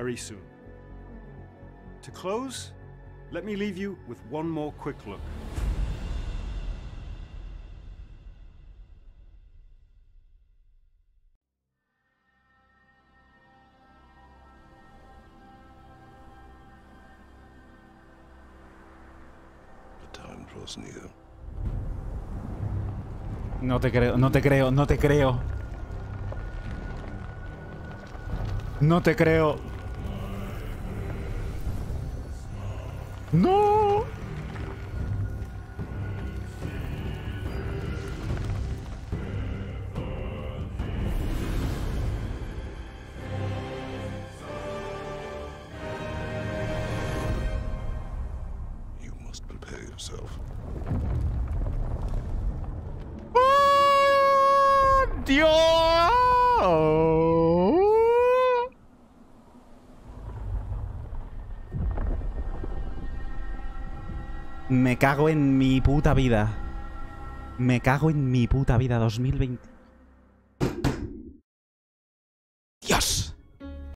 very soon. To close, let me leave you with one more quick look. No te creo, no te creo, no te creo. No te creo. No. You must prepare yourself. ¡Oh, Dios! Me cago en mi puta vida. Me cago en mi puta vida. 2020.